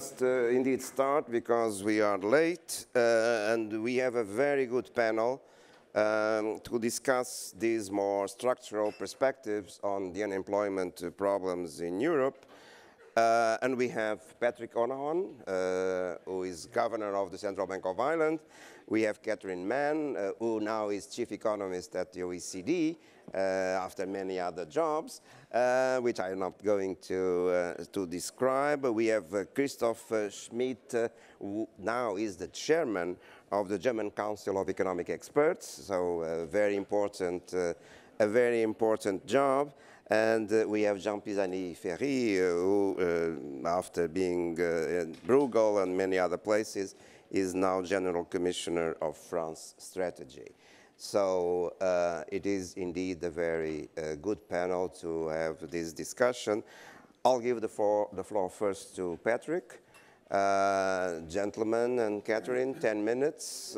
must indeed start because we are late and we have a very good panel to discuss these more structural perspectives on the unemployment problems in Europe. And we have Patrick Honohan, who is governor of the Central Bank of Ireland. We have Catherine Mann, who now is chief economist at the OECD, after many other jobs, which I'm not going to describe. We have Christoph Schmidt, who now is the chairman of the German Council of Economic Experts, so a very important job. And we have Jean Pisani-Ferry, who, after being in Bruegel and many other places, is now General Commissioner of France Strategy. So it is indeed a very good panel to have this discussion. I'll give the floor first to Patrick. Gentlemen and Catherine, 10 minutes,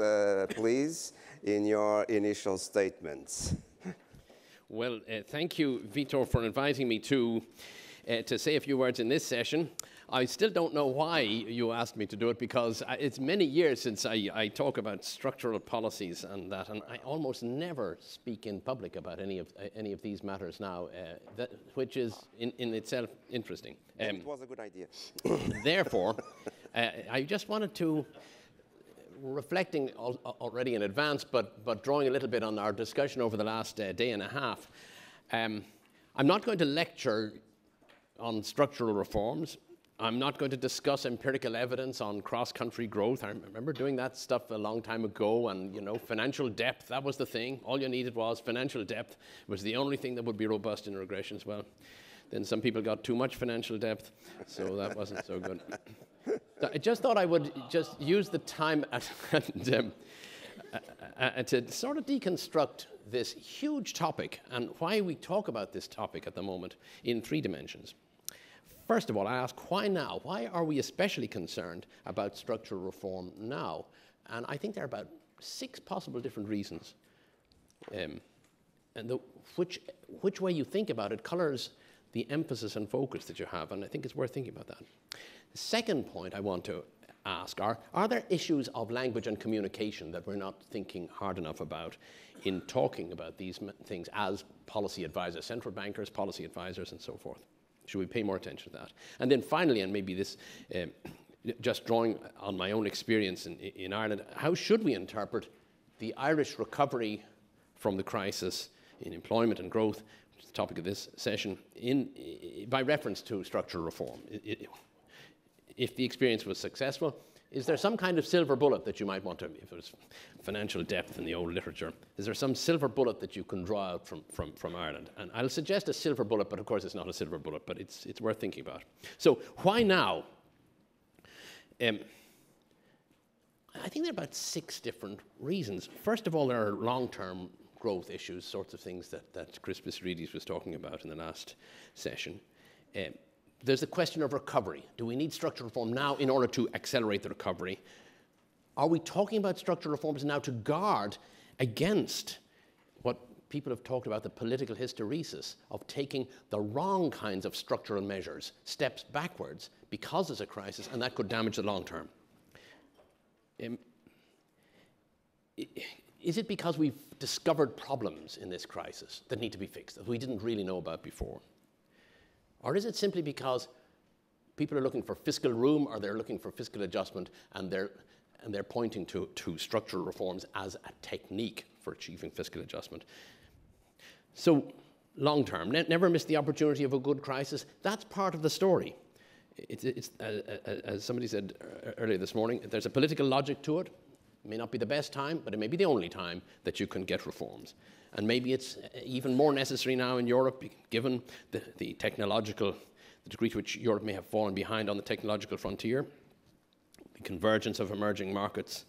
please, in your initial statements. Well, thank you, Vitor, for inviting me to say a few words in this session. I still don't know why you asked me to do it, because it's many years since I talk about structural policies and that, and I almost never speak in public about any of these matters now, which is in itself interesting. It was a good idea. Therefore, I just wanted to, reflecting already in advance, but drawing a little bit on our discussion over the last day and a half, I'm not going to lecture on structural reforms. I'm not going to discuss empirical evidence on cross-country growth. I remember doing that stuff a long time ago, and, you know, financial depth, that was the thing. All you needed was financial depth. It was the only thing that would be robust in regression as well. Then some people got too much financial depth, so that wasn't so good. So I just thought I would just use the time to sort of deconstruct this huge topic and why we talk about this topic at the moment in three dimensions. First of all, I ask, why now? Why are we especially concerned about structural reform now? And I think there are about 6 possible different reasons. And which way you think about it colors the emphasis and focus that you have, and I think it's worth thinking about that. The second point I want to ask are there issues of language and communication that we're not thinking hard enough about in talking about these things as policy advisors, central bankers, policy advisors, and so forth? Should we pay more attention to that? And then finally, and maybe this, just drawing on my own experience in Ireland, how should we interpret the Irish recovery from the crisis in employment and growth, the topic of this session, by reference to structural reform? If the experience was successful, is there some kind of silver bullet that you might want to, if it was financial depth in the old literature, is there some silver bullet that you can draw out from Ireland? And I'll suggest a silver bullet, but of course it's not a silver bullet, but it's worth thinking about. So why now? I think there are about 6 different reasons. First of all, there are long-term growth issues, sorts of things that Chris Pissarides was talking about in the last session. There's the question of recovery. Do we need structural reform now in order to accelerate the recovery? Are we talking about structural reforms now to guard against what people have talked about, the political hysteresis of taking the wrong kinds of structural measures, steps backwards, because there's a crisis, and that could damage the long term? Is it because we've discovered problems in this crisis that need to be fixed, that we didn't really know about before? Or is it simply because people are looking for fiscal room, or they're looking for fiscal adjustment, and they're pointing to structural reforms as a technique for achieving fiscal adjustment? So long term, never miss the opportunity of a good crisis. That's part of the story. As somebody said earlier this morning, there's a political logic to it. It may not be the best time, but it may be the only time that you can get reforms. And maybe it's even more necessary now in Europe, given the degree to which Europe may have fallen behind on the technological frontier, the convergence of emerging markets,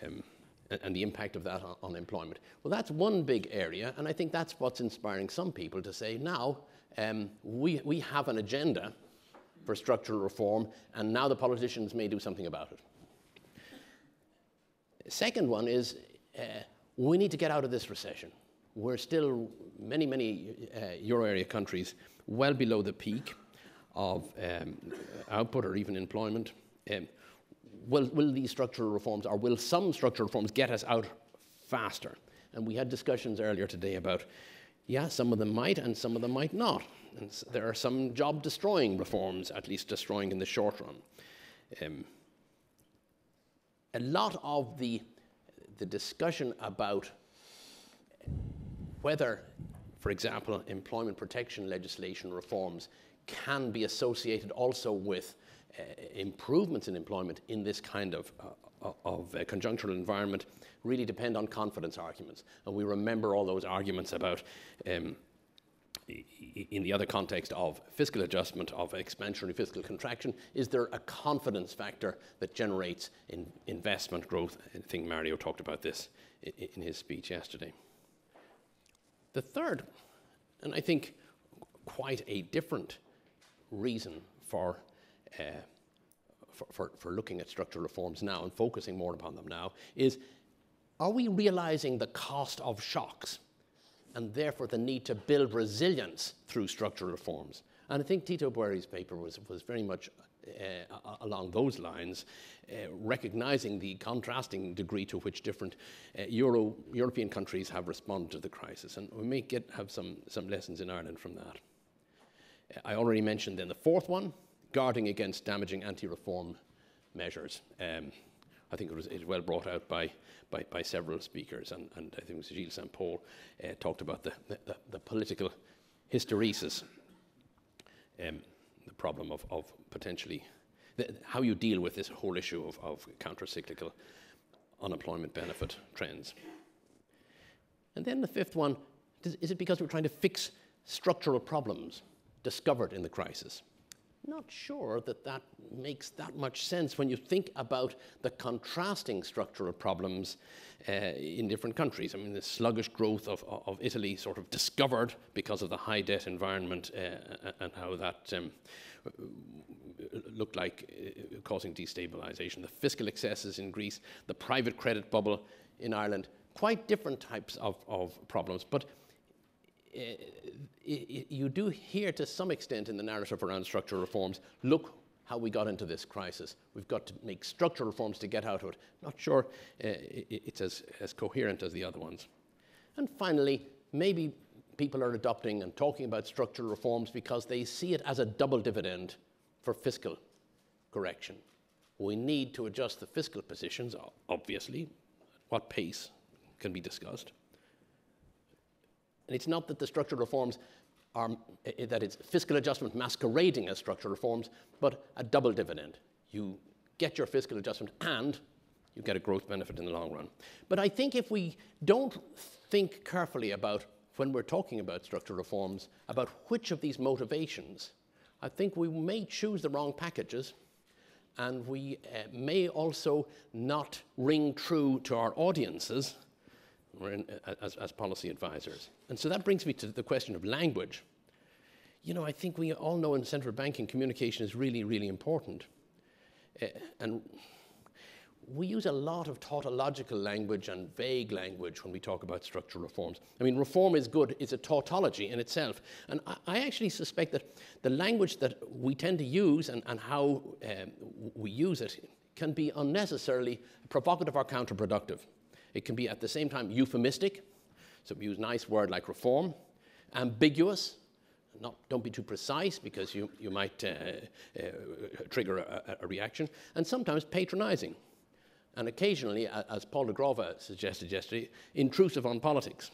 and the impact of that on employment. Well, that's one big area, and I think that's what's inspiring some people to say, now we have an agenda for structural reform, and now the politicians may do something about it. Second one is, we need to get out of this recession. We're still, many Euro area countries, well below the peak of output or even employment, will these structural reforms, or will some structural reforms get us out faster? And we had discussions earlier today about, yeah, some of them might and some of them might not. And there are some job-destroying reforms, at least destroying in the short run. A lot of the discussion about whether, for example, employment protection legislation reforms can be associated also with improvements in employment in this kind of conjunctural environment really depend on confidence arguments. And we remember all those arguments about, in the other context of fiscal adjustment, of expansionary fiscal contraction, is there a confidence factor that generates investment growth? I think Mario talked about this in his speech yesterday. The third, and I think quite a different reason for looking at structural reforms now and focusing more upon them now is, are we realizing the cost of shocks and therefore the need to build resilience through structural reforms? And I think Tito Boeri's paper was very much along those lines, recognizing the contrasting degree to which different European countries have responded to the crisis. And we may have some lessons in Ireland from that. I already mentioned then the fourth one, guarding against damaging anti-reform measures. I think it was well brought out by several speakers, and I think it was Gilles Saint-Paul talked about the political hysteresis, the problem of potentially how you deal with this whole issue of counter-cyclical unemployment benefit trends. And then the fifth one, is it because we're trying to fix structural problems discovered in the crisis? Not sure that that makes that much sense when you think about the contrasting structural problems in different countries. I mean, the sluggish growth of Italy sort of discovered because of the high debt environment and how that looked like causing destabilization. The fiscal excesses in Greece, the private credit bubble in Ireland, quite different types of problems. But you do hear to some extent in the narrative around structural reforms, look how we got into this crisis. We've got to make structural reforms to get out of it. Not sure it's as coherent as the other ones. And finally, maybe people are adopting and talking about structural reforms because they see it as a double dividend for fiscal correction. We need to adjust the fiscal positions, obviously. At what pace can be discussed. And it's not that the structural reforms are, that it's fiscal adjustment masquerading as structural reforms, but a double dividend. You get your fiscal adjustment and you get a growth benefit in the long run. But I think if we don't think carefully about, when we're talking about structural reforms, about which of these motivations, I think we may choose the wrong packages, and we may also not ring true to our audiences as policy advisors. And so that brings me to the question of language. You know, I think we all know in central banking communication is really, really important. And we use a lot of tautological language and vague language when we talk about structural reforms. I mean, reform is good, it's a tautology in itself. And I actually suspect that the language that we tend to use and how we use it can be unnecessarily provocative or counterproductive. It can be at the same time euphemistic, so we use nice word like reform, ambiguous, don't be too precise because you might trigger a reaction, and sometimes patronizing, and occasionally, as Paul De Grauwe suggested yesterday, intrusive on politics.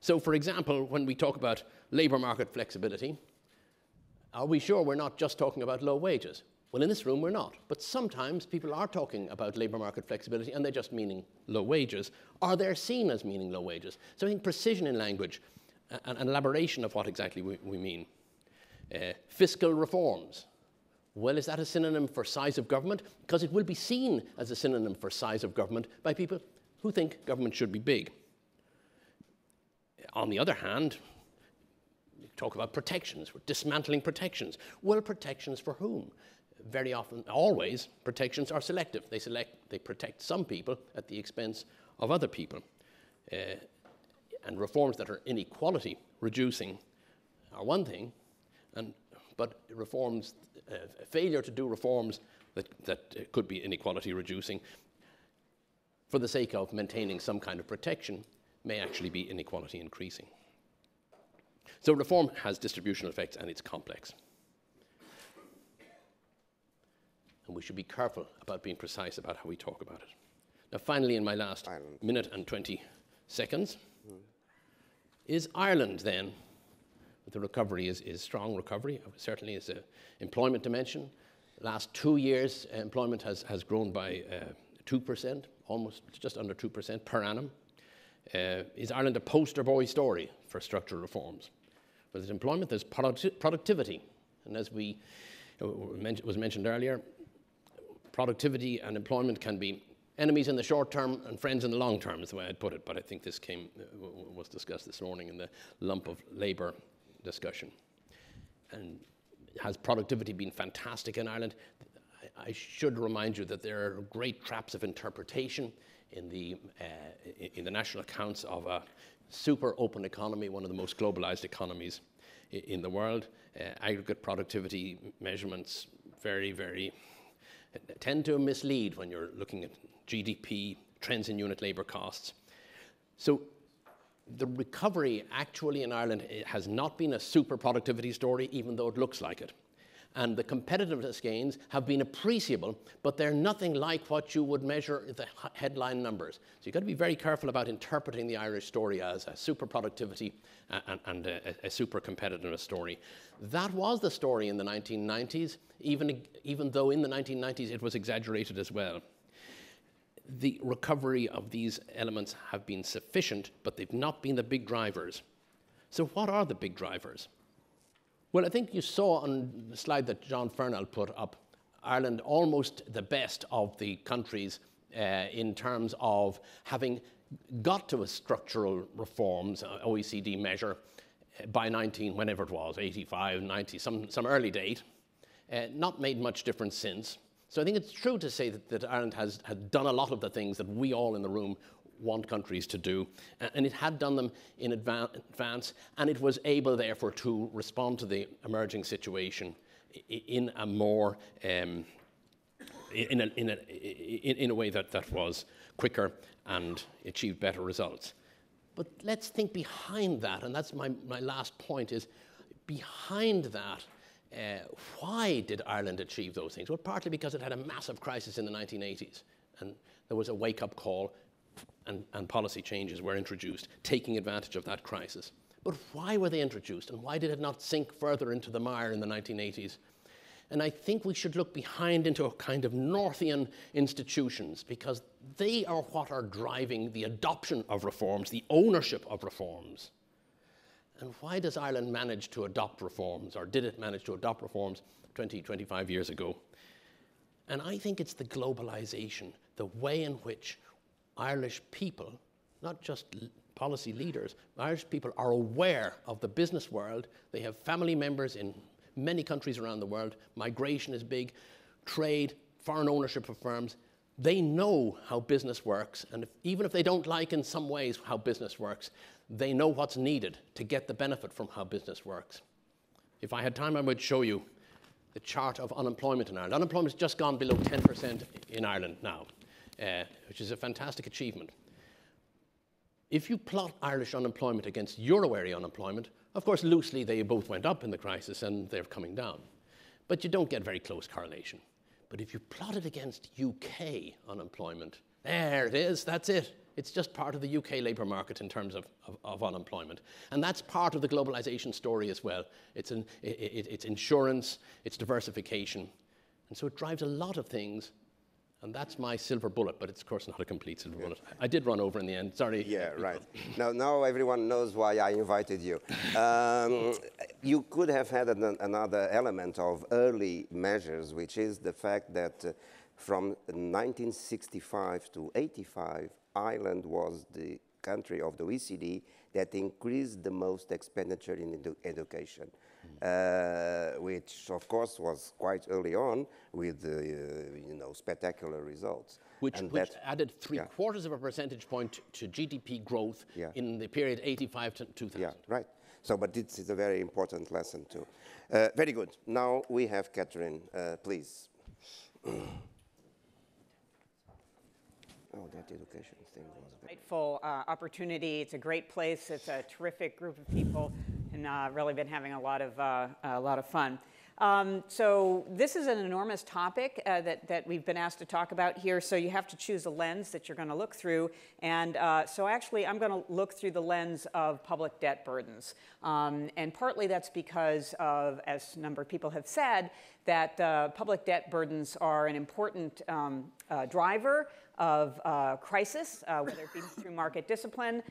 So for example, when we talk about labor market flexibility, are we sure we're not just talking about low wages? Well, in this room, we're not. But sometimes people are talking about labor market flexibility and they're just meaning low wages, or they're seen as meaning low wages. So I think precision in language and elaboration of what exactly we mean. Fiscal reforms. Well, is that a synonym for size of government? Because it will be seen as a synonym for size of government by people who think government should be big. On the other hand, you talk about protections. We're dismantling protections. Well, protections for whom? Very often, always, protections are selective. They protect some people at the expense of other people. And reforms that are inequality reducing are one thing, and but reforms, failure to do reforms that could be inequality reducing for the sake of maintaining some kind of protection may actually be inequality increasing. So reform has distributional effects and it's complex. And we should be careful about being precise about how we talk about it. Now finally, in my last minute and 20 seconds, is Ireland then, the recovery is strong recovery, certainly is an employment dimension. Last 2 years, employment has grown by 2%, almost just under 2% per annum. Is Ireland a poster boy story for structural reforms? Well, there's employment, there's productivity. And as was mentioned earlier, productivity and employment can be enemies in the short term and friends in the long term is the way I'd put it. But I think this was discussed this morning in the lump of labor discussion. And has productivity been fantastic in Ireland? I should remind you that there are great traps of interpretation in the national accounts of a super open economy, one of the most globalized economies in the world. Aggregate productivity measurements very, very tend to mislead when you're looking at GDP, trends in unit labor costs. So the recovery actually in Ireland has not been a super productivity story, even though it looks like it. And the competitiveness gains have been appreciable, but they're nothing like what you would measure in the headline numbers. So you've got to be very careful about interpreting the Irish story as a super productivity and a super competitiveness story. That was the story in the 1990s, even though in the 1990s it was exaggerated as well. The recovery of these elements have been sufficient, but they've not been the big drivers. So what are the big drivers? Well, I think you saw on the slide that John Fernald put up, Ireland almost the best of the countries in terms of having got to a structural reforms, OECD measure, by 85, 90, some early date. Not made much difference since. So I think it's true to say that Ireland has done a lot of the things that we all in the room want countries to do, and it had done them in advance, and it was able, therefore, to respond to the emerging situation in a more in a way that was quicker and achieved better results. But let's think behind that, and that's my last point: is behind that. Why did Ireland achieve those things? Well, partly because it had a massive crisis in the 1980s, and there was a wake-up call. And policy changes were introduced, taking advantage of that crisis. But why were they introduced, and why did it not sink further into the mire in the 1980s? And I think we should look behind into a kind of Northian institutions, because they are what are driving the adoption of reforms, the ownership of reforms. And why does Ireland manage to adopt reforms, or did it manage to adopt reforms 20, 25 years ago? And I think it's the globalization, the way in which Irish people, not just policy leaders, Irish people are aware of the business world. They have family members in many countries around the world. Migration is big, trade, foreign ownership of firms. They know how business works, and even if they don't like in some ways how business works, they know what's needed to get the benefit from how business works. If I had time, I would show you the chart of unemployment in Ireland. Unemployment's just gone below 10% in Ireland now. Which is a fantastic achievement. If you plot Irish unemployment against euro area unemployment, of course, loosely, they both went up in the crisis and they're coming down. But you don't get very close correlation. But if you plot it against UK unemployment, there it is, that's it. It's just part of the UK labour market in terms of unemployment. And that's part of the globalisation story as well. It's insurance, it's diversification. And so it drives a lot of things. And that's my silver bullet, but it's, of course, not a complete silver bullet. I did run over in the end, sorry. Yeah, right. Now everyone knows why I invited you. You could have had another element of early measures, which is the fact that from 1965 to 85, Ireland was the country of the OECD that increased the most expenditure in education. Which, of course, was quite early on with spectacular results. Which added 3/4 of a percentage point to GDP growth in the period 85 to 2000. Yeah, right. So, but this is a very important lesson too. Very good. Now we have Catherine, please. Oh, that education thing was a bit grateful opportunity. It's a great place. It's a terrific group of people, and really been having a lot of fun. So this is an enormous topic that we've been asked to talk about here. So you have to choose a lens that you're going to look through. And so actually, I'm going to look through the lens of public debt burdens. And partly that's because of, as a number of people have said, that public debt burdens are an important driver of crisis, whether it be through market discipline,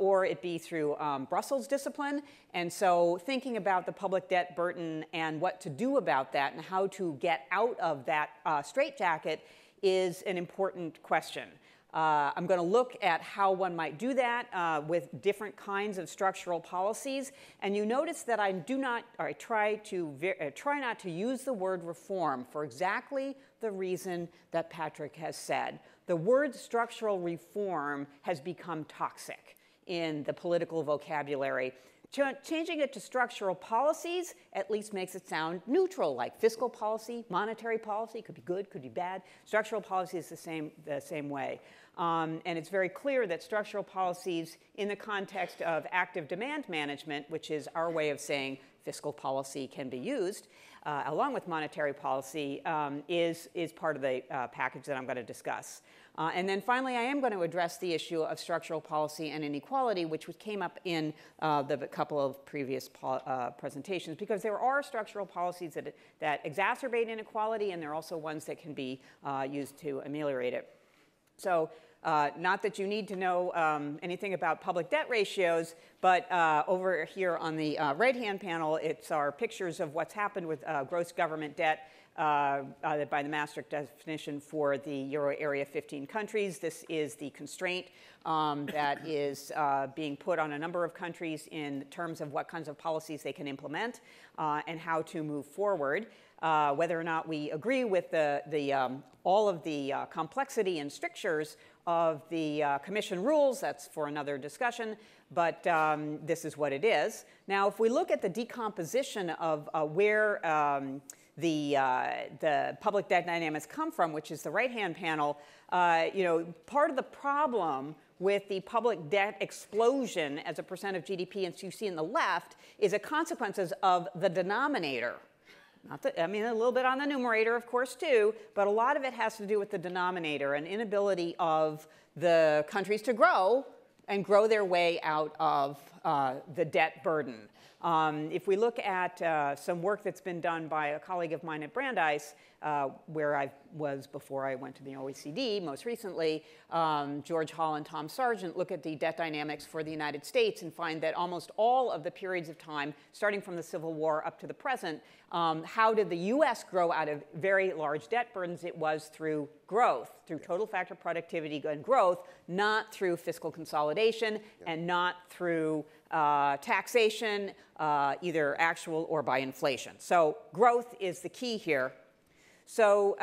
or it be through Brussels discipline. And so thinking about the public debt burden and what to do about that and how to get out of that straitjacket is an important question. I'm going to look at how one might do that with different kinds of structural policies. And you notice that I do not, or I try not to use the word reform for exactly the reason that Patrick has said. The word structural reform has become toxic in the political vocabulary. Changing it to structural policies at least makes it sound neutral, like fiscal policy, monetary policy, could be good, could be bad. Structural policy is the same way. And it's very clear that structural policies in the context of active demand management, which is our way of saying fiscal policy can be used, along with monetary policy, is part of the package that I'm going to discuss. And then finally, I am going to address the issue of structural policy and inequality, which came up in the couple of previous presentations, because there are structural policies that exacerbate inequality, and there are also ones that can be used to ameliorate it. So not that you need to know anything about public debt ratios, but over here on the right-hand panel, it's our pictures of what's happened with gross government debt by the Maastricht definition for the Euro area 15 countries. This is the constraint that is being put on a number of countries in terms of what kinds of policies they can implement and how to move forward. Whether or not we agree with all of the complexity and strictures of the Commission rules, that's for another discussion, but this is what it is. Now, if we look at the decomposition of where the public debt dynamics come from, which is the right-hand panel, you know, part of the problem with the public debt explosion as a percent of GDP, and so you see on the left, is the consequences of the denominator. Not that, I mean, a little bit on the numerator, of course, too, but a lot of it has to do with the denominator and inability of the countries to grow and grow their way out of the debt burden. If we look at some work that's been done by a colleague of mine at Brandeis, where I was before I went to the OECD most recently, George Hall and Tom Sargent look at the debt dynamics for the United States and find that almost all of the periods of time, starting from the Civil War up to the present, how did the US grow out of very large debt burdens? It was through growth, through total factor productivity and growth, not through fiscal consolidation and not through taxation, either actual or by inflation. So growth is the key here. So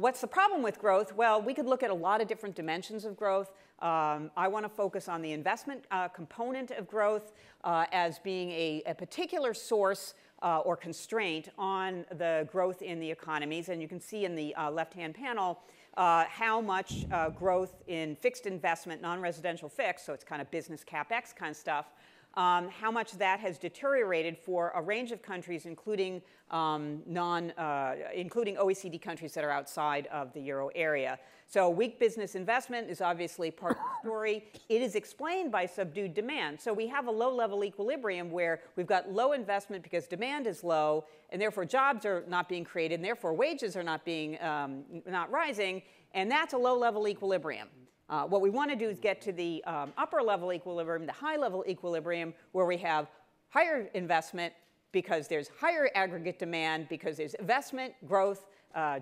what's the problem with growth? Well, we could look at a lot of different dimensions of growth. I want to focus on the investment component of growth as being a particular source or constraint on the growth in the economies. And you can see in the left-hand panel how much growth in fixed investment, non-residential fixed, so it's kind of business CapEx kind of stuff, how much that has deteriorated for a range of countries, including including OECD countries that are outside of the euro area. So weak business investment is obviously part of the story. It is explained by subdued demand. So we have a low-level equilibrium where we've got low investment because demand is low, and therefore jobs are not being created, and therefore wages are not rising, and that's a low-level equilibrium. What we want to do is get to the upper-level equilibrium, the high-level equilibrium, where we have higher investment because there's higher aggregate demand, because there's investment, growth,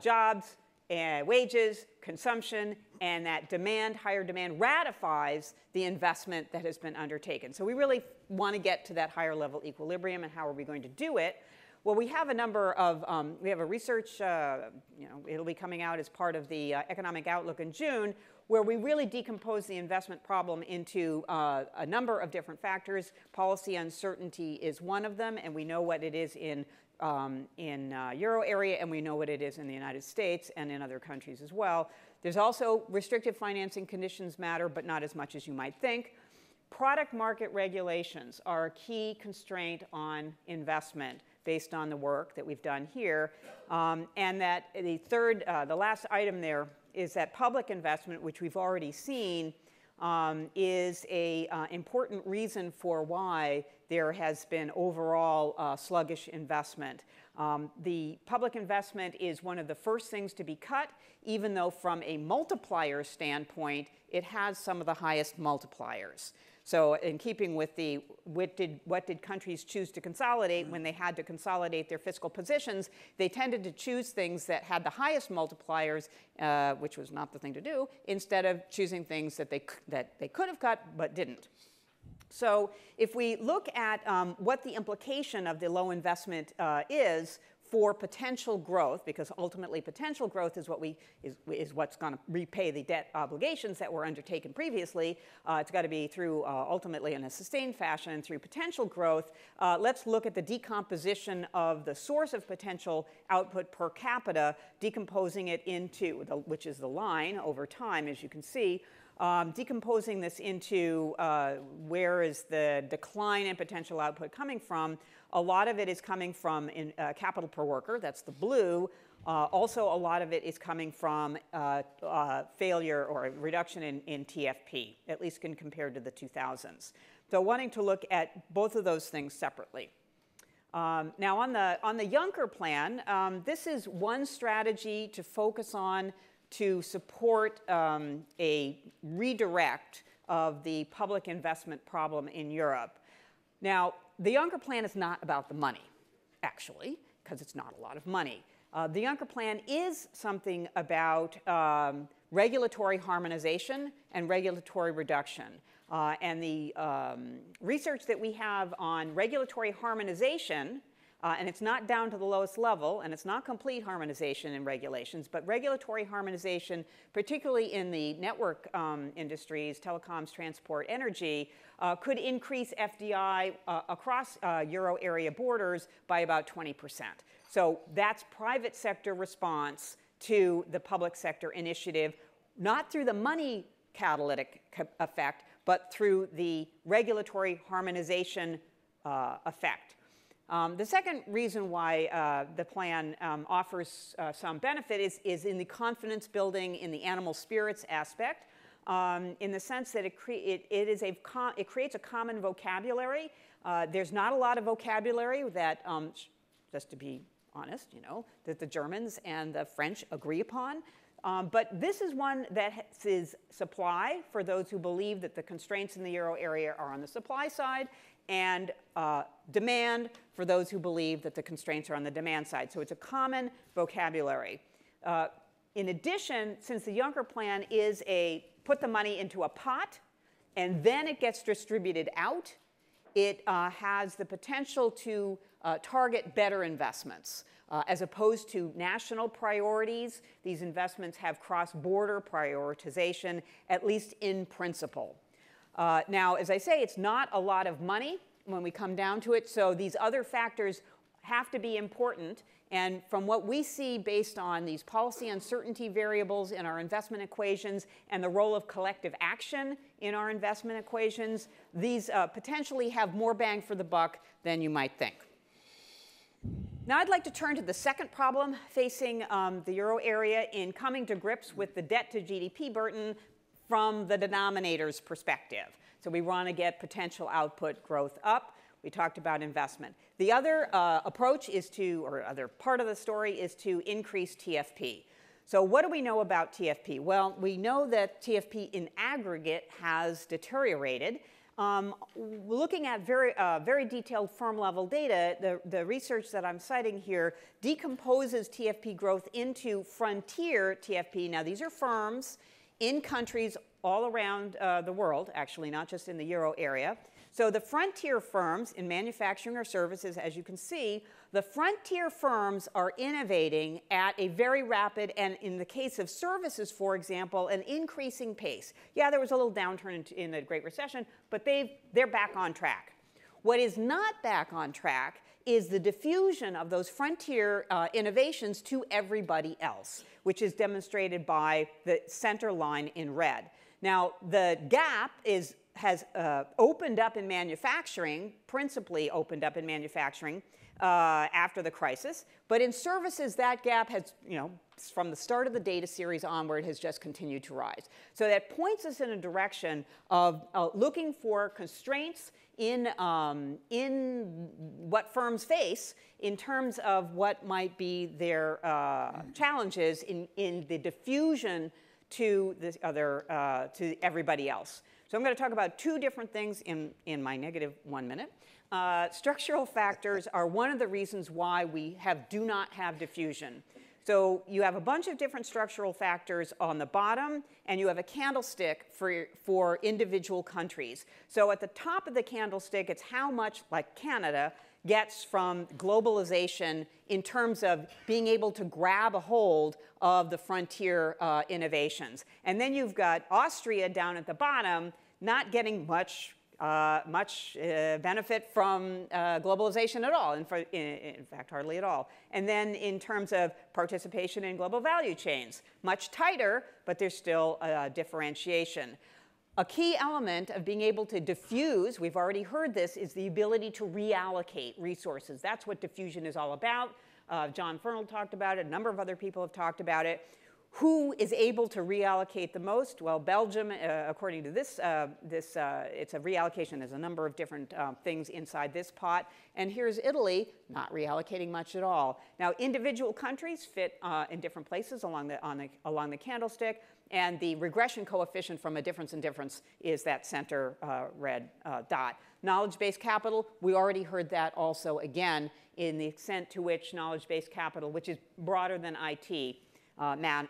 jobs, wages, consumption, and that demand, higher demand, ratifies the investment that has been undertaken. So we really want to get to that higher-level equilibrium, and how are we going to do it? Well, we have a number of, we have a research, it'll be coming out as part of the economic outlook in June, where we really decompose the investment problem into a number of different factors. Policy uncertainty is one of them, and we know what it is in Euro area, and we know what it is in the United States and in other countries as well. There's also restrictive financing conditions matter, but not as much as you might think. Product market regulations are a key constraint on investment, based on the work that we've done here. And that the third, the last item there is that public investment, which we've already seen, is an important reason for why there has been overall sluggish investment. The public investment is one of the first things to be cut, even though from a multiplier standpoint, it has some of the highest multipliers. So in keeping with the what did countries choose to consolidate when they had to consolidate their fiscal positions, they tended to choose things that had the highest multipliers, which was not the thing to do, instead of choosing things that they could have cut but didn't. So if we look at what the implication of the low investment is for potential growth, because ultimately potential growth is what's going to repay the debt obligations that were undertaken previously. It's got to be through ultimately in a sustained fashion through potential growth. Let's look at the decomposition of the source of potential output per capita, decomposing it into which is the line over time, as you can see. Decomposing this into where is the decline in potential output coming from. A lot of it is coming from capital per worker, that's the blue. Also, a lot of it is coming from failure or a reduction in TFP, at least compared to the 2000s. So wanting to look at both of those things separately. Now, on the Juncker plan, this is one strategy to focus on to support a redirect of the public investment problem in Europe. Now, the Juncker plan is not about the money, actually, because it's not a lot of money. The Juncker plan is something about regulatory harmonization and regulatory reduction. And the research that we have on regulatory harmonization, and it's not down to the lowest level, and it's not complete harmonization in regulations, but regulatory harmonization, particularly in the network industries, telecoms, transport, energy, could increase FDI across Euro area borders by about 20%. So that's private sector response to the public sector initiative, not through the money catalytic effect, but through the regulatory harmonization effect. The second reason why the plan offers some benefit is in the confidence building in the animal spirits aspect, in the sense that it creates a common vocabulary. There's not a lot of vocabulary that, just to be honest, that the Germans and the French agree upon. But this is one that is supply for those who believe that the constraints in the Euro area are on the supply side, and demand for those who believe that the constraints are on the demand side. So it's a common vocabulary. In addition, since the Juncker plan is a put the money into a pot and then it gets distributed out, it has the potential to target better investments. As opposed to national priorities, these investments have cross-border prioritization, at least in principle. Now, as I say, it's not a lot of money when we come down to it, so these other factors have to be important. And from what we see based on these policy uncertainty variables in our investment equations and the role of collective action in our investment equations, these potentially have more bang for the buck than you might think. Now I'd like to turn to the second problem facing the Euro area in coming to grips with the debt to GDP burden from the denominator's perspective. So we want to get potential output growth up. We talked about investment. The other approach is to, or other part of the story, is to increase TFP. So what do we know about TFP? Well, we know that TFP in aggregate has deteriorated. Looking at very detailed firm-level data, the research that I'm citing here decomposes TFP growth into frontier TFP. Now, these are firms in countries all around the world, actually, not just in the euro area. So the frontier firms in manufacturing or services, as you can see, the frontier firms are innovating at a very rapid, and in the case of services, for example, an increasing pace. Yeah, there was a little downturn in the Great Recession, but they're back on track. What is not back on track is the diffusion of those frontier innovations to everybody else, which is demonstrated by the center line in red. Now, the gap has opened up in manufacturing, principally opened up in manufacturing after the crisis. But in services, that gap has, from the start of the data series onward, has just continued to rise. So that points us in a direction of looking for constraints in what firms face in terms of what might be their challenges in the diffusion to this other, to everybody else. So I'm going to talk about two different things in my negative 1 minute. Structural factors are one of the reasons why we do not have diffusion. So you have a bunch of different structural factors on the bottom, and you have a candlestick for individual countries. So at the top of the candlestick, it's how much, like Canada, gets from globalization in terms of being able to grab a hold of the frontier innovations. And then you've got Austria down at the bottom, not getting much benefit from globalization at all, in fact, hardly at all. And then in terms of participation in global value chains, much tighter, but there's still differentiation. A key element of being able to diffuse, we've already heard this, is the ability to reallocate resources. That's what diffusion is all about. John Fernald talked about it. A number of other people have talked about it. Who is able to reallocate the most? Well, Belgium, according to this, it's a reallocation. There's a number of different things inside this pot. And here's Italy, not reallocating much at all. Now, individual countries fit in different places along the candlestick. And the regression coefficient from a difference in difference is that center red dot. Knowledge-based capital, we already heard that also, again, in the extent to which knowledge-based capital, which is broader than IT,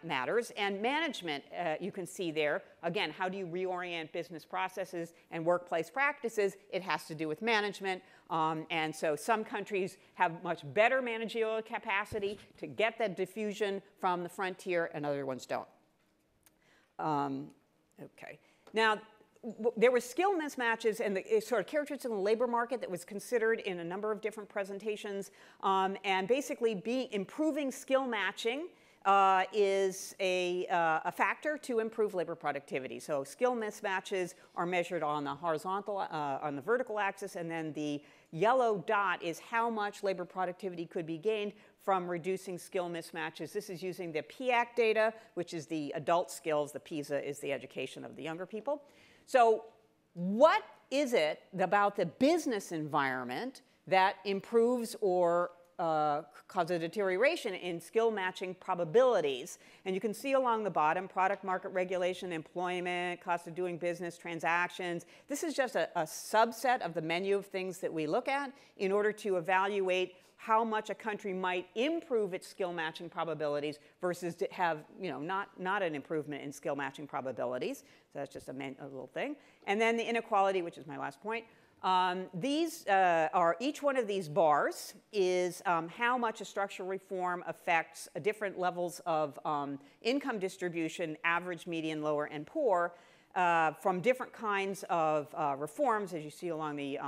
matters. And management, you can see there, again, how do you reorient business processes and workplace practices? It has to do with management. And so some countries have much better managerial capacity to get that diffusion from the frontier, and other ones don't. OK. Now, there were skill mismatches and the sort of characteristics in the labor market that was considered in a number of different presentations. And basically, improving skill matching is a factor to improve labor productivity. So skill mismatches are measured on the horizontal, on the vertical axis, and then the yellow dot is how much labor productivity could be gained from reducing skill mismatches. This is using the PIAAC data, which is the adult skills. The PISA is the education of the younger people. So what is it about the business environment that improves or cause a deterioration in skill matching probabilities? And you can see along the bottom, product market regulation, employment, cost of doing business, transactions. This is just a subset of the menu of things that we look at in order to evaluate how much a country might improve its skill matching probabilities versus to have not an improvement in skill matching probabilities. So that's just a little thing. And then the inequality, which is my last point. Each one of these bars is how much a structural reform affects different levels of income distribution, average, median, lower, and poor, from different kinds of reforms, as you see along the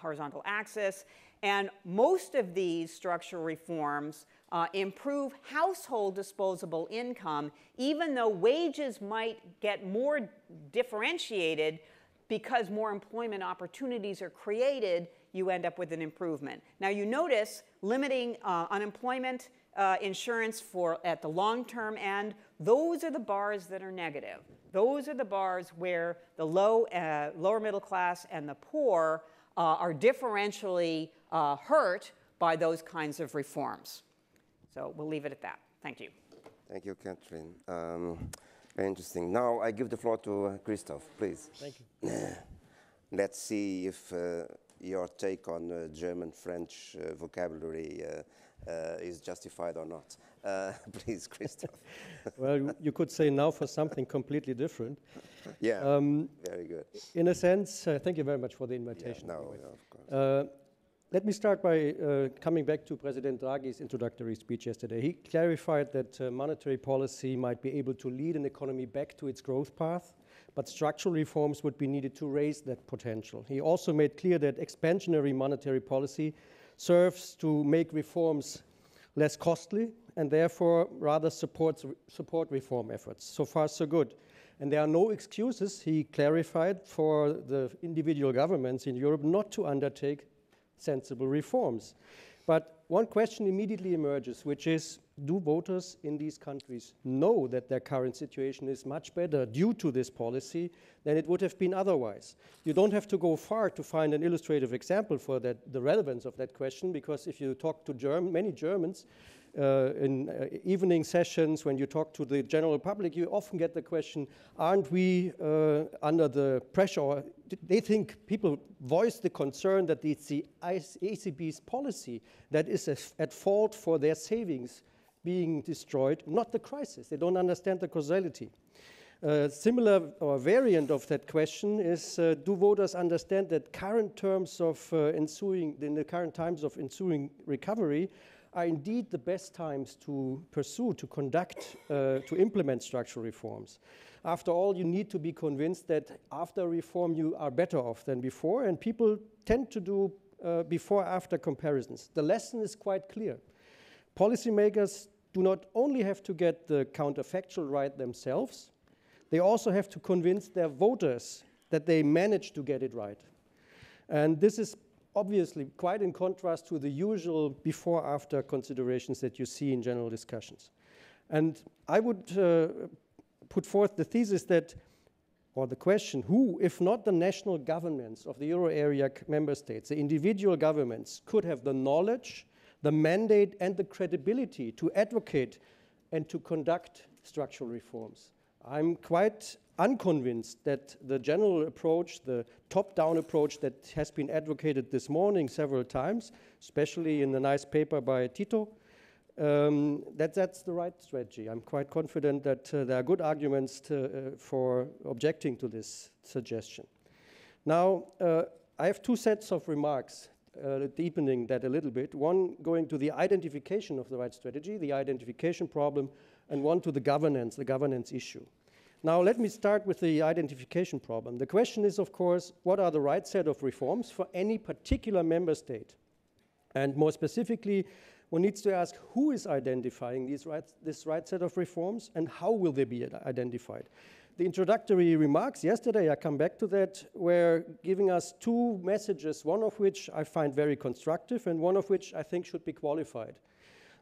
horizontal axis. And most of these structural reforms improve household disposable income, even though wages might get more differentiated. Because more employment opportunities are created, you end up with an improvement. Now, you notice limiting unemployment insurance at the long-term end, those are the bars that are negative. Those are the bars where the lower middle class and the poor are differentially hurt by those kinds of reforms. So we'll leave it at that. Thank you. Thank you, Catherine. Very interesting. Now I give the floor to Christoph, please. Thank you. Let's see if your take on German-French vocabulary is justified or not. Please, Christoph. Well, you could say now for something completely different. Yeah, very good. In a sense, thank you very much for the invitation. Yeah, no, of course. Let me start by coming back to President Draghi's introductory speech yesterday. He clarified that monetary policy might be able to lead an economy back to its growth path, but structural reforms would be needed to raise that potential. He also made clear that expansionary monetary policy serves to make reforms less costly and therefore rather support reform efforts. So far, so good. And there are no excuses, he clarified, for the individual governments in Europe not to undertake sensible reforms. But one question immediately emerges, which is, do voters in these countries know that their current situation is much better due to this policy than it would have been otherwise? You don't have to go far to find an illustrative example for that, the relevance of that question, because if you talk to many Germans in evening sessions, when you talk to the general public, you often get the question, aren't we under the pressure? They think people voice the concern that it's the ECB's policy that is at fault for their savings being destroyed, not the crisis. They don't understand the causality. Similar or variant of that question is, do voters understand that in the current times of ensuing recovery are indeed the best times to pursue, to conduct, to implement structural reforms? After all, you need to be convinced that after reform you are better off than before, and people tend to do before-after comparisons. The lesson is quite clear. Policymakers do not only have to get the counterfactual right themselves, they also have to convince their voters that they managed to get it right. And this is obviously quite in contrast to the usual before-after considerations that you see in general discussions. And I would put forth the thesis that, or the question, who, if not the national governments of the euro area member states, the individual governments, could have the knowledge, the mandate and the credibility to advocate and to conduct structural reforms? I'm quite unconvinced that the general approach, the top-down approach that has been advocated this morning several times, especially in the nice paper by Tito, that's the right strategy. I'm quite confident that there are good arguments for objecting to this suggestion. Now, I have two sets of remarks deepening that a little bit. One going to the identification of the right strategy, the identification problem, and one to the governance issue. Now let me start with the identification problem. The question is, of course, what are the right set of reforms for any particular member state? And more specifically, one needs to ask who is identifying these right set of reforms and how will they be identified? The introductory remarks yesterday, I come back to that, were giving us two messages, one of which I find very constructive and one of which I think should be qualified.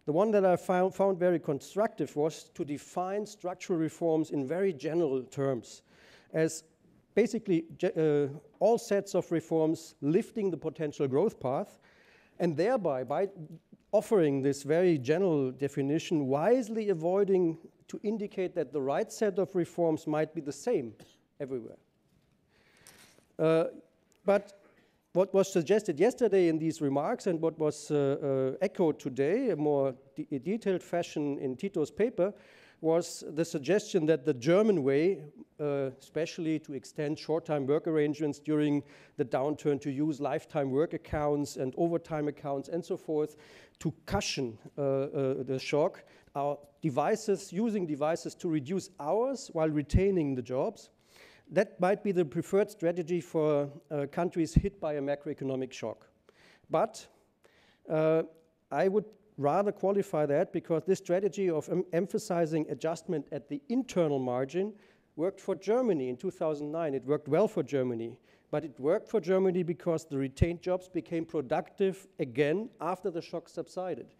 The one that I found very constructive was to define structural reforms in very general terms as basically all sets of reforms lifting the potential growth path, and thereby, by offering this very general definition, wisely avoiding to indicate that the right set of reforms might be the same everywhere. But what was suggested yesterday in these remarks and what was echoed today, a more detailed fashion in Tito's paper, was the suggestion that the German way, especially to extend short-time work arrangements during the downturn, to use lifetime work accounts and overtime accounts and so forth, to cushion the shock, are using devices to reduce hours while retaining the jobs. That might be the preferred strategy for countries hit by a macroeconomic shock. But I would rather qualify that, because this strategy of emphasizing adjustment at the internal margin worked for Germany in 2009. It worked well for Germany. But it worked for Germany because the retained jobs became productive again after the shock subsided.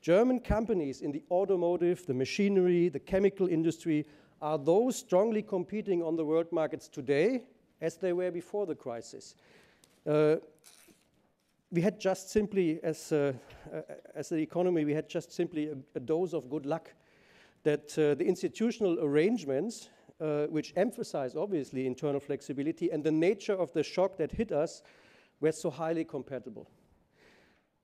German companies in the automotive, the machinery, the chemical industry are those strongly competing on the world markets today as they were before the crisis. We had just simply, as an economy, we had just simply a dose of good luck that the institutional arrangements, which emphasize obviously internal flexibility, and the nature of the shock that hit us were so highly compatible.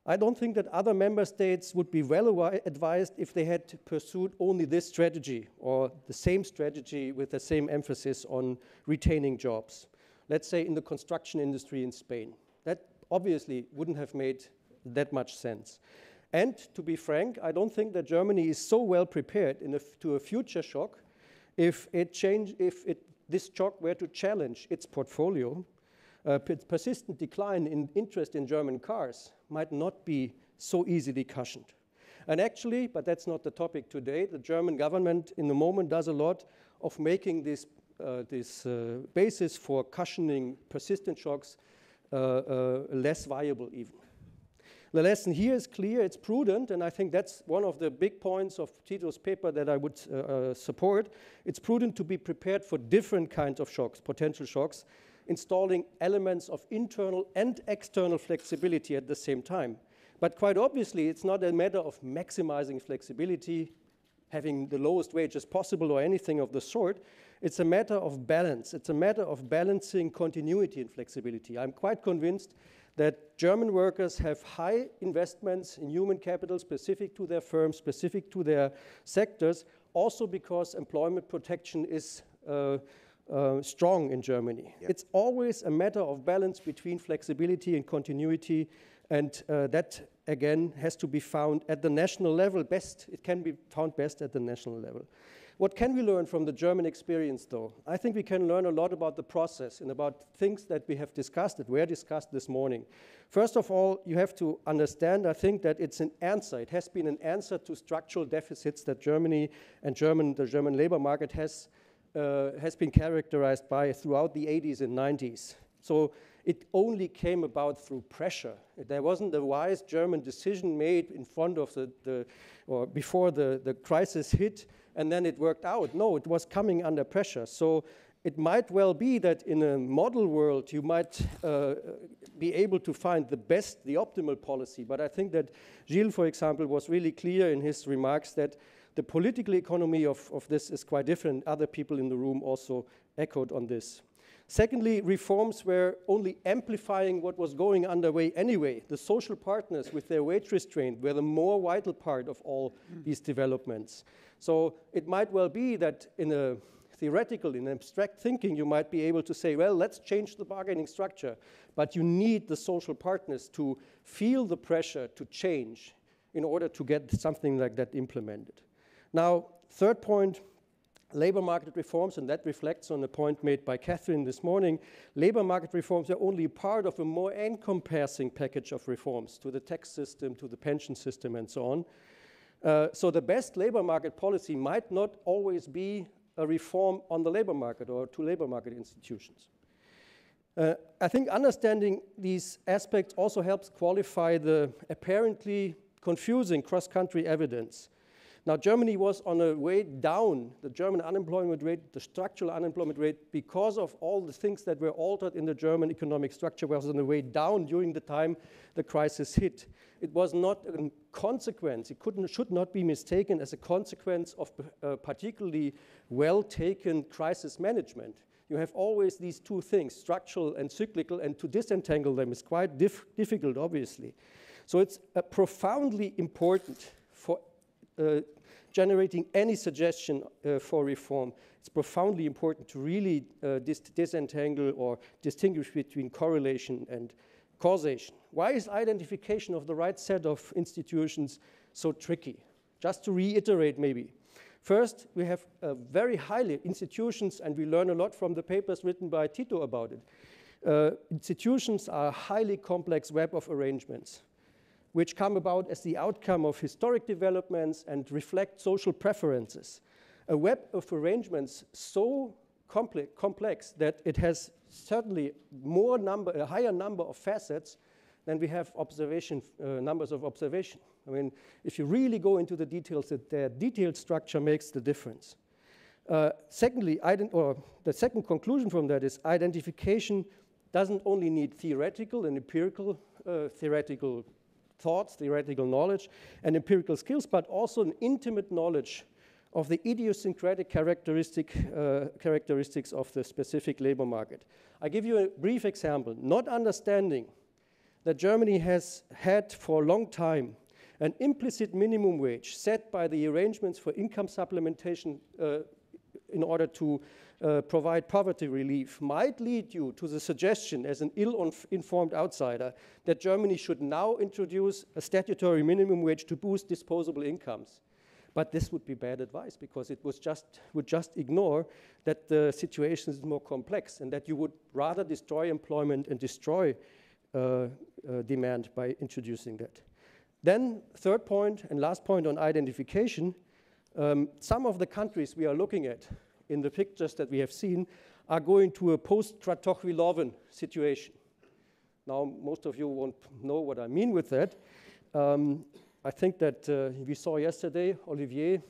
I don't think that other member states would be well advised if they had pursued only this strategy or the same strategy with the same emphasis on retaining jobs. Let's say in the construction industry in Spain. That obviously wouldn't have made that much sense. And to be frank, I don't think that Germany is so well prepared to a future shock if this shock were to challenge its portfolio. Persistent decline in interest in German cars might not be so easily cushioned. And actually, but that's not the topic today, the German government in the moment does a lot of making this, basis for cushioning persistent shocks less viable even. The lesson here is clear, it's prudent, and I think that's one of the big points of Tito's paper that I would support. It's prudent to be prepared for different kinds of shocks, potential shocks, installing elements of internal and external flexibility at the same time. But quite obviously, it's not a matter of maximizing flexibility, having the lowest wages possible or anything of the sort. It's a matter of balance. It's a matter of balancing continuity and flexibility. I'm quite convinced that German workers have high investments in human capital specific to their firms, specific to their sectors, also because employment protection is strong in Germany. Yeah. It's always a matter of balance between flexibility and continuity, and that again has to be found at the national level best. It can be found best at the national level. What can we learn from the German experience though? I think we can learn a lot about the process and about things that we have discussed, that were discussed this morning. First of all, you have to understand, I think, that it's an answer. It has been an answer to structural deficits that Germany and the German labor market has been characterized by throughout the 80s and 90s. So it only came about through pressure. There wasn't a wise German decision made in front of or before the crisis hit, and then it worked out. No, it was coming under pressure. So it might well be that in a model world, you might be able to find the best, the optimal policy. But I think that Gilles, for example, was really clear in his remarks that the political economy of this is quite different. Other people in the room also echoed on this. Secondly, reforms were only amplifying what was going underway anyway. The social partners with their wage restraint were the more vital part of all these developments. So it might well be that in a theoretical, in abstract thinking, you might be able to say, well, let's change the bargaining structure. But you need the social partners to feel the pressure to change in order to get something like that implemented. Now, third point, labor market reforms, and that reflects on the point made by Catherine this morning. Labor market reforms are only part of a more encompassing package of reforms to the tax system, to the pension system, and so on. So the best labor market policy might not always be a reform on the labor market or to labor market institutions. I think understanding these aspects also helps qualify the apparently confusing cross-country evidence. Now, Germany was on a way down, the German unemployment rate, the structural unemployment rate, because of all the things that were altered in the German economic structure, was on the way down during the time the crisis hit. It was not a consequence, it should not be mistaken as a consequence of particularly well-taken crisis management. You have always these two things, structural and cyclical, and to disentangle them is quite difficult, obviously. So it's profoundly important for generating any suggestion for reform. It's profoundly important to really disentangle or distinguish between correlation and causation. Why is identification of the right set of institutions so tricky? Just to reiterate maybe. First, we have very highly institutions, and we learn a lot from the papers written by Tito about it. Institutions are a highly complex web of arrangements, which come about as the outcome of historic developments and reflect social preferences. A web of arrangements so complex that it has certainly a higher number of facets than we have numbers of observation. I mean, if you really go into the details, their detailed structure makes the difference. Secondly, the second conclusion from that is identification doesn't only need theoretical and empirical thoughts, theoretical knowledge, and empirical skills, but also an intimate knowledge of the idiosyncratic characteristics of the specific labor market. I give you a brief example. Not understanding that Germany has had for a long time an implicit minimum wage set by the arrangements for income supplementation in order to provide poverty relief might lead you to the suggestion, as an ill-informed outsider, that Germany should now introduce a statutory minimum wage to boost disposable incomes. But this would be bad advice, because it would just ignore that the situation is more complex and that you would rather destroy employment and destroy demand by introducing that. Then, third point and last point on identification, some of the countries we are looking at in the pictures that we have seen are going to a post-Kratochvilovan situation. Now, most of you won't know what I mean with that. I think that we saw yesterday, Olivier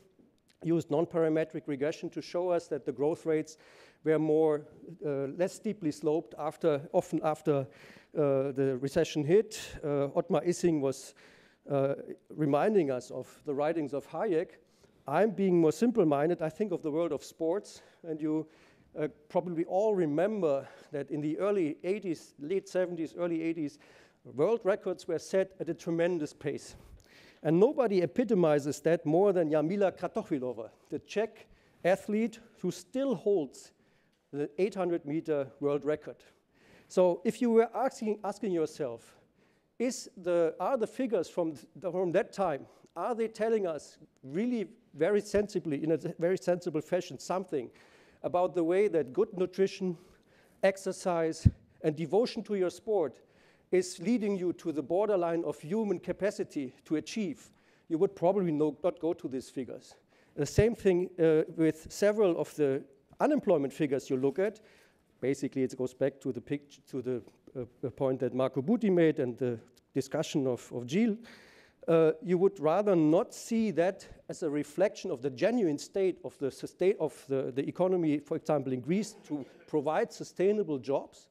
used non-parametric regression to show us that the growth rates were more, less steeply sloped often after the recession hit. Ottmar Ising was reminding us of the writings of Hayek. I'm being more simple-minded. I think of the world of sports, and you probably all remember that in the early 80s, late 70s, early 80s, world records were set at a tremendous pace. And nobody epitomizes that more than Jamila Kratochvilova, the Czech athlete who still holds the 800-meter world record. So if you were asking yourself, are the figures from that time, are they telling us really very sensibly, in a very sensible fashion, something about the way that good nutrition, exercise, and devotion to your sport is leading you to the borderline of human capacity to achieve? You would probably not go to these figures. The same thing with several of the unemployment figures you look at. Basically, it goes back to the point that Marco Buti made and the discussion of Gilles. You would rather not see that as a reflection of the genuine state of the economy, for example, in Greece, to provide sustainable jobs.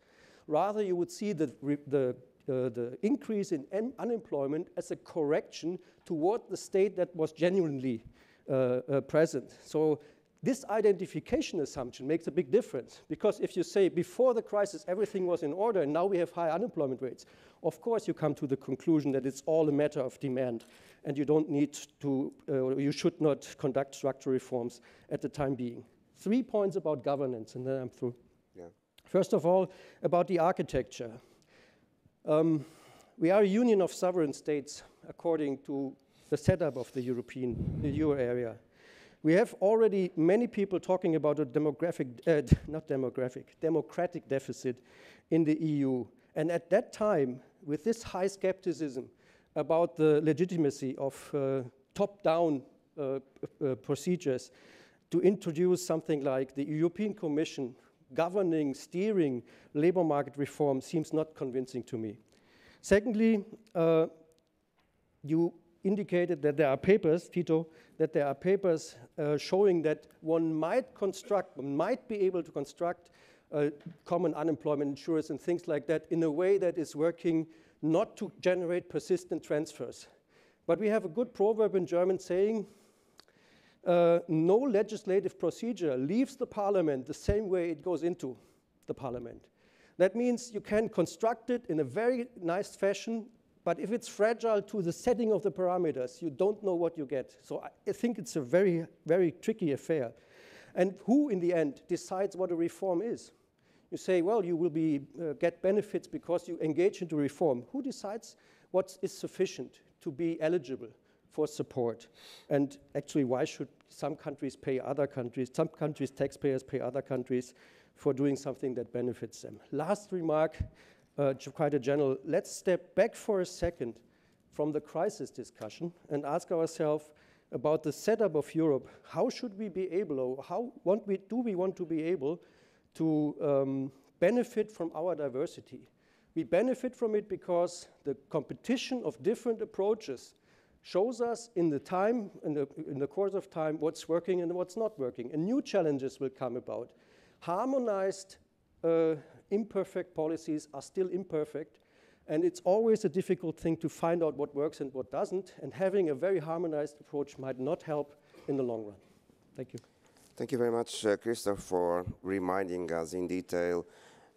Rather, you would see the increase in unemployment as a correction toward the state that was genuinely present. So this identification assumption makes a big difference, because if you say before the crisis everything was in order and now we have high unemployment rates, of course you come to the conclusion that it's all a matter of demand and you don't need to, you should not conduct structural reforms at the time being. 3 points about governance and then I'm through. Yeah. First of all, about the architecture. We are a union of sovereign states according to the setup of the Euro area. We have already many people talking about a democratic deficit in the EU. And at that time, with this high skepticism about the legitimacy of top-down procedures, to introduce something like the European Commission governing, steering labor market reform seems not convincing to me. Secondly, you indicated that there are papers, Tito, that there are papers showing that one might be able to construct common unemployment insurance and things like that in a way that is working not to generate persistent transfers. But we have a good proverb in German saying, no legislative procedure leaves the parliament the same way it goes into the parliament. That means you can construct it in a very nice fashion, but if it's fragile to the setting of the parameters, you don't know what you get. So I think it's a very, very tricky affair. And who, in the end, decides what a reform is? You say, well, you will get benefits because you engage into reform. Who decides what is sufficient to be eligible for support? And actually, why should some countries pay other countries? Some countries, taxpayers pay other countries for doing something that benefits them. Last remark. Quite a general, let's step back for a second from the crisis discussion and ask ourselves about the setup of Europe. How should we be able, or do we want to be able to benefit from our diversity? We benefit from it because the competition of different approaches shows us in the course of time, what's working and what's not working. And new challenges will come about. Harmonized imperfect policies are still imperfect, and it's always a difficult thing to find out what works and what doesn't, and having a very harmonized approach might not help in the long run. Thank you. Thank you very much, Christoph, for reminding us in detail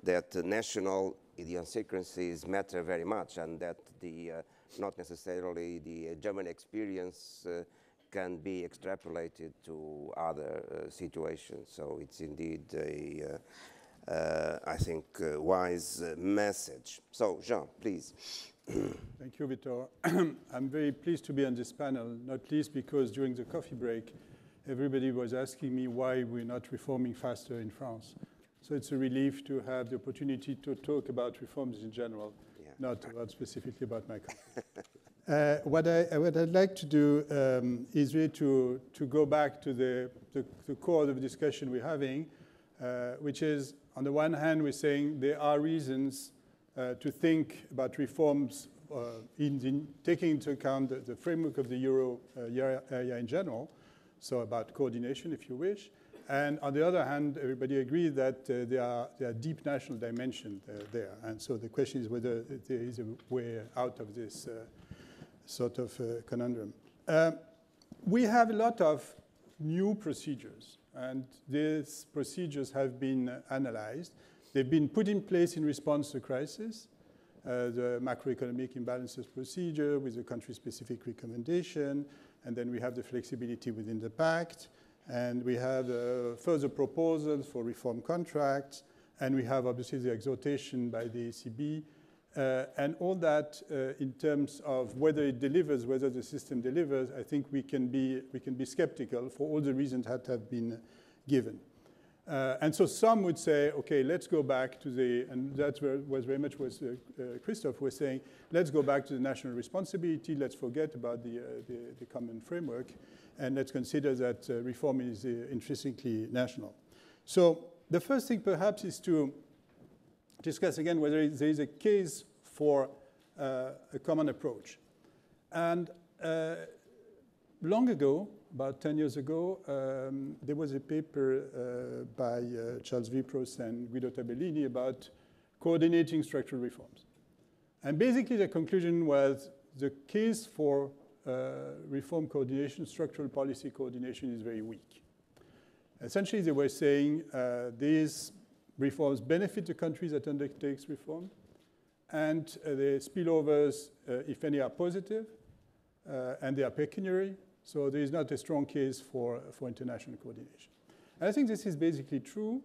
that national the uncertainties matter very much, and that the not necessarily the German experience can be extrapolated to other situations. So it's indeed a, I think, wise message. So, Jean, please. Thank you, Vitor. I'm very pleased to be on this panel, not least because during the coffee break, everybody was asking me why we're not reforming faster in France. So it's a relief to have the opportunity to talk about reforms in general, yeah, not about specifically about my country. What I'd like to do is really to go back to the core of the discussion we're having, which is, on the one hand, we're saying there are reasons to think about reforms in taking into account the framework of the euro area in general, so about coordination, if you wish. And on the other hand, everybody agreed that there are deep national dimensions there. And so the question is whether there is a way out of this sort of conundrum. We have a lot of new procedures, and these procedures have been analyzed. They've been put in place in response to crisis, the macroeconomic imbalances procedure with the country-specific recommendation, and then we have the flexibility within the pact. And we have further proposals for reform contracts, and we have obviously the exhortation by the ECB, and all that in terms of whether it delivers, whether the system delivers. I think we can be skeptical for all the reasons that have been given. And so some would say, okay, let's go back to the, and that was very much what Christoph was saying, let's go back to the national responsibility, let's forget about the common framework, and let's consider that reform is intrinsically national. So the first thing perhaps is to discuss again whether there is a case for a common approach. And long ago, about 10 years ago, there was a paper by Charles Vipros and Guido Tabellini about coordinating structural reforms. And basically the conclusion was the case for reform coordination, structural policy coordination is very weak. Essentially, they were saying these reforms benefit the countries that undertakes reform, and the spillovers, if any, are positive, and they are pecuniary. So there is not a strong case for international coordination. And I think this is basically true,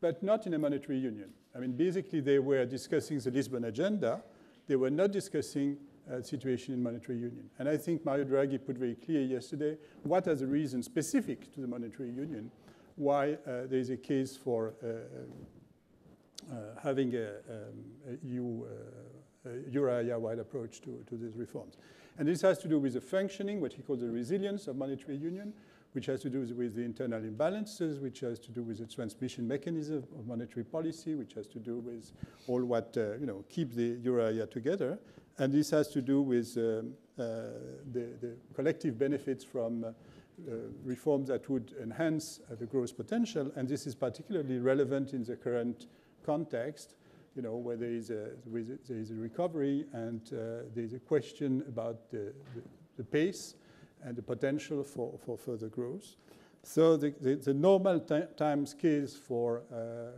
but not in a monetary union. I mean, basically, they were discussing the Lisbon agenda. They were not discussing situation in monetary union. And I think Mario Draghi put very clear yesterday what are the reasons specific to the monetary union why there is a case for having a euro area-wide approach to these reforms. And this has to do with the functioning, what he calls the resilience of monetary union, which has to do with the internal imbalances, which has to do with the transmission mechanism of monetary policy, which has to do with all what keep the euro area together. And this has to do with the collective benefits from reforms that would enhance the growth potential. And this is particularly relevant in the current context, where there is a recovery, and there is a question about the pace and the potential for further growth. So the normal time scales for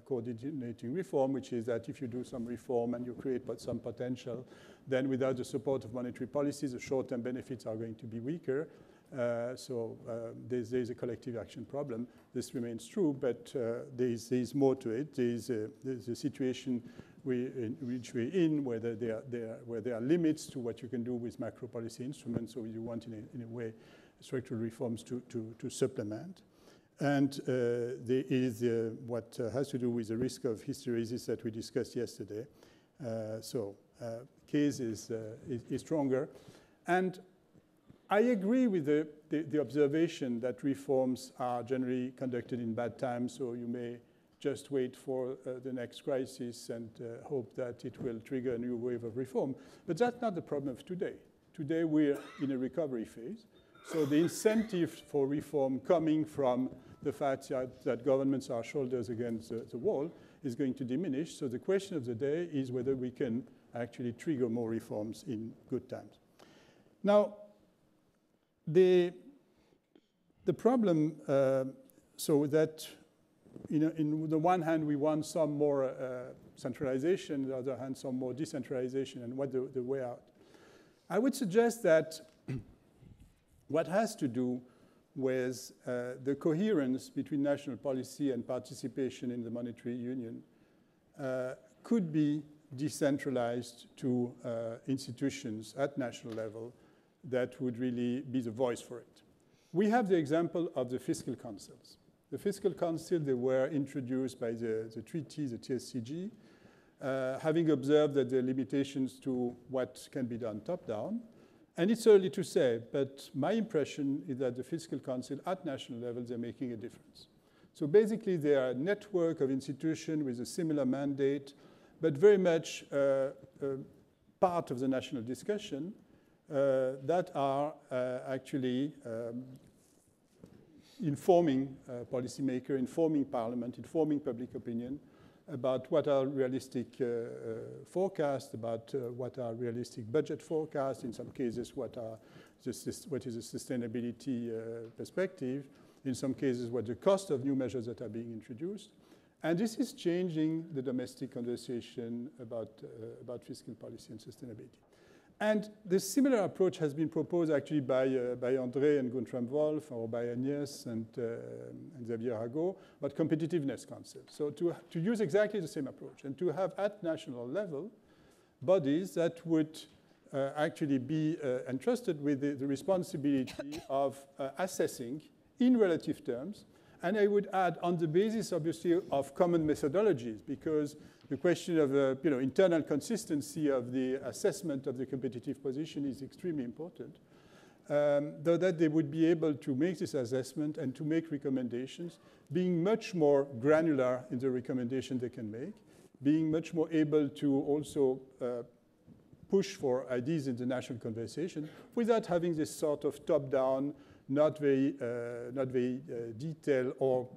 coordinating reform, which is that if you do some reform and you create some potential, then without the support of monetary policy, the short-term benefits are going to be weaker. So there's a collective action problem. This remains true, but there's more to it. There's a situation which we're in, where there are limits to what you can do with macro policy instruments. So you want, in a way, structural reforms to supplement. And there is what has to do with the risk of hysteresis that we discussed yesterday. So case is stronger. And I agree with the observation that reforms are generally conducted in bad times, so you may just wait for the next crisis and hope that it will trigger a new wave of reform. But that's not the problem of today. Today we're in a recovery phase, so the incentive for reform coming from the fact that governments are shoulders against the wall is going to diminish. So the question of the day is whether we can actually trigger more reforms in good times. Now, the problem, so that in the one hand we want some more centralization, on the other hand, some more decentralization, and what the way out. I would suggest that what has to do with the coherence between national policy and participation in the monetary union could be decentralized to institutions at national level that would really be the voice for it. We have the example of the fiscal councils. The fiscal council, they were introduced by the treaty, the TSCG, having observed that there are limitations to what can be done top-down. And it's early to say, but my impression is that the fiscal council at national level, they're making a difference. So basically, they are a network of institutions with a similar mandate, but very much part of the national discussion that are actually informing policymakers, informing parliament, informing public opinion about what are realistic forecasts, about what are realistic budget forecasts, in some cases what are just what is the sustainability perspective, in some cases what the cost of new measures that are being introduced. And this is changing the domestic conversation about fiscal policy and sustainability. And this similar approach has been proposed actually by André and Guntram-Wolf, or by Agnès and Xavier Hago, about competitiveness concepts. So to use exactly the same approach and to have at national level bodies that would actually be entrusted with the responsibility of assessing in relative terms. And I would add, on the basis, obviously, of common methodologies, because the question of internal consistency of the assessment of the competitive position is extremely important, though that they would be able to make this assessment and to make recommendations, being much more granular in the recommendation they can make, being much more able to also push for ideas in the national conversation without having this sort of top-down, not very detailed, or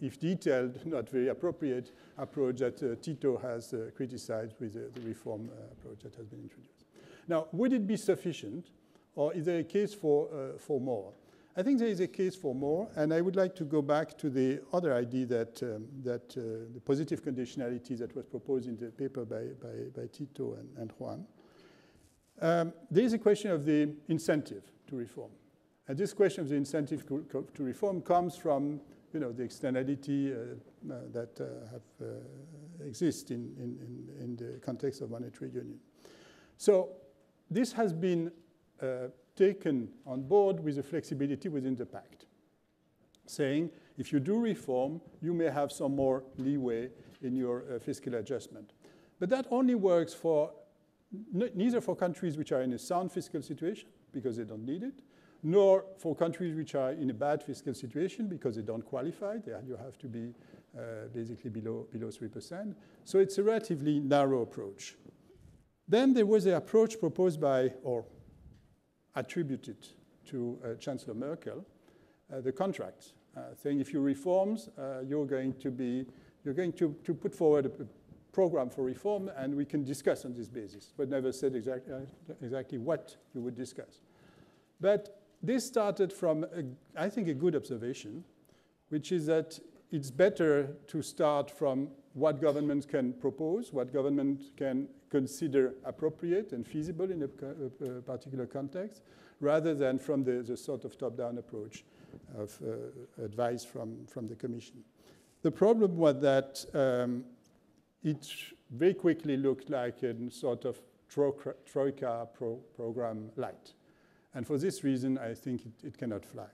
if detailed, not very appropriate approach that Tito has criticized with the reform approach that has been introduced. Now, would it be sufficient, or is there a case for more? I think there is a case for more, and I would like to go back to the other idea that the positive conditionality that was proposed in the paper by Tito and Juan. There is a question of the incentive to reform. And this question of the incentive to reform comes from the externality that exist in the context of monetary union. So this has been taken on board with the flexibility within the pact, saying if you do reform, you may have some more leeway in your fiscal adjustment. But that only works for neither for countries which are in a sound fiscal situation, because they don't need it, nor for countries which are in a bad fiscal situation because they don't qualify. You have to be basically below 3%. So it's a relatively narrow approach. Then there was the approach proposed by, or attributed to Chancellor Merkel, the contract, saying if you reform, you're going to put forward a program for reform, and we can discuss on this basis, but never said exactly what you would discuss. But this started from, I think, a good observation, which is that it's better to start from what governments can propose, what government can consider appropriate and feasible in a particular context, rather than from the sort of top-down approach of advice from the Commission. The problem was that it very quickly looked like a sort of troika program light. And for this reason, I think it cannot fly.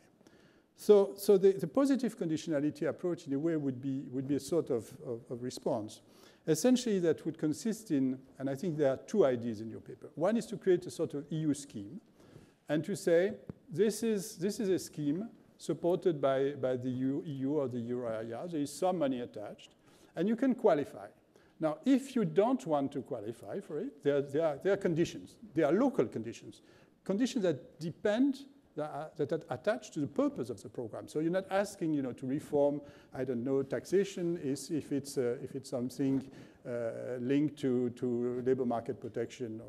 So the positive conditionality approach, in a way, would be a sort of response. Essentially, that would consist in, and I think there are two ideas in your paper. One is to create a sort of EU scheme and to say, this is a scheme supported by the EU or the euro area. There is some money attached, and you can qualify. Now, if you don't want to qualify for it, there are conditions. There are local conditions. Conditions that depend, that are attached to the purpose of the program. So you're not asking, to reform, I don't know, taxation if it's something linked to labor market protection.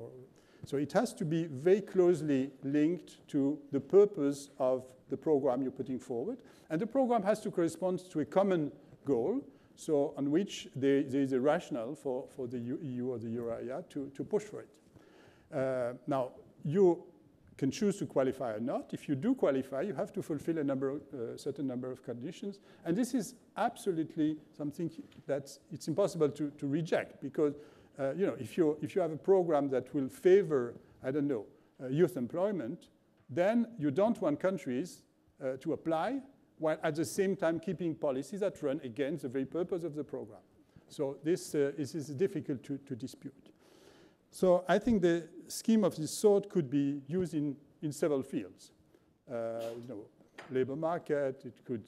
So it has to be very closely linked to the purpose of the program you're putting forward. And the program has to correspond to a common goal so on which there is a rationale for the EU or the euro area to push for it. Now, you can choose to qualify or not. If you do qualify, you have to fulfill a number, certain number of conditions. And this is absolutely something that it's impossible to reject, because you know, if you have a program that will favor, I don't know, youth employment, then you don't want countries to apply while at the same time keeping policies that run against the very purpose of the program. So this is difficult to dispute. So I think the scheme of this sort could be used in several fields. You know, labor market,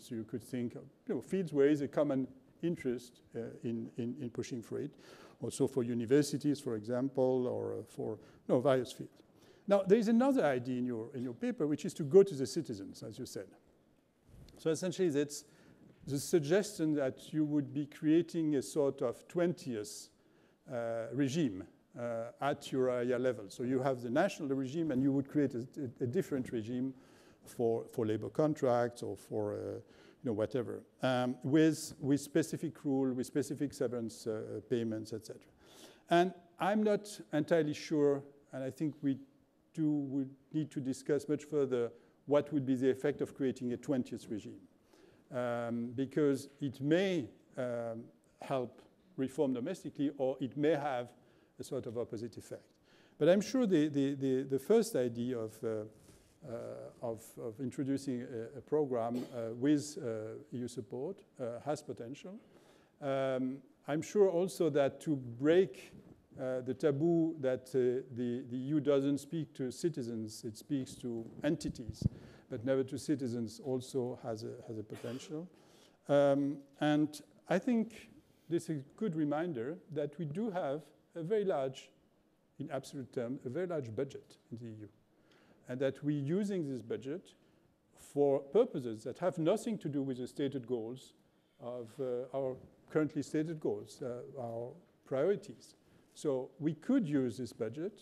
you could think of, you know, fields where is a common interest in pushing for it. Also for universities, for example, or for various fields. Now, there is another idea in your paper, which is to go to the citizens, as you said. So essentially, that's the suggestion that you would be creating a sort of 20th regime at your area level. So you have the national regime, and you would create a different regime for labor contracts or for whatever, with specific rule, with specific severance payments, etc. And I'm not entirely sure, and I think we would need to discuss much further what would be the effect of creating a 20th regime, because it may help reform domestically, or it may have a sort of opposite effect. But I'm sure the first idea of introducing a program with EU support has potential. I'm sure also that to break the taboo that the EU doesn't speak to citizens, it speaks to entities, but never to citizens, also has a potential. And I think this is a good reminder that we do have a very large, in absolute terms, a very large budget in the EU, and that we're using this budget for purposes that have nothing to do with the stated goals of our currently stated goals, our priorities. So we could use this budget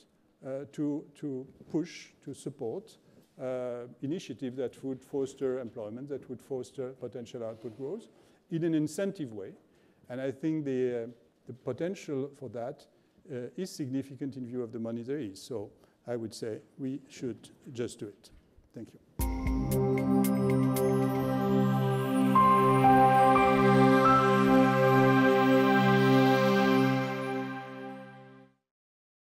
to push, to support initiatives that would foster employment, that would foster potential output growth in an incentive way. And I think the potential for that is significant in view of the money there is. So I would say we should just do it. Thank you.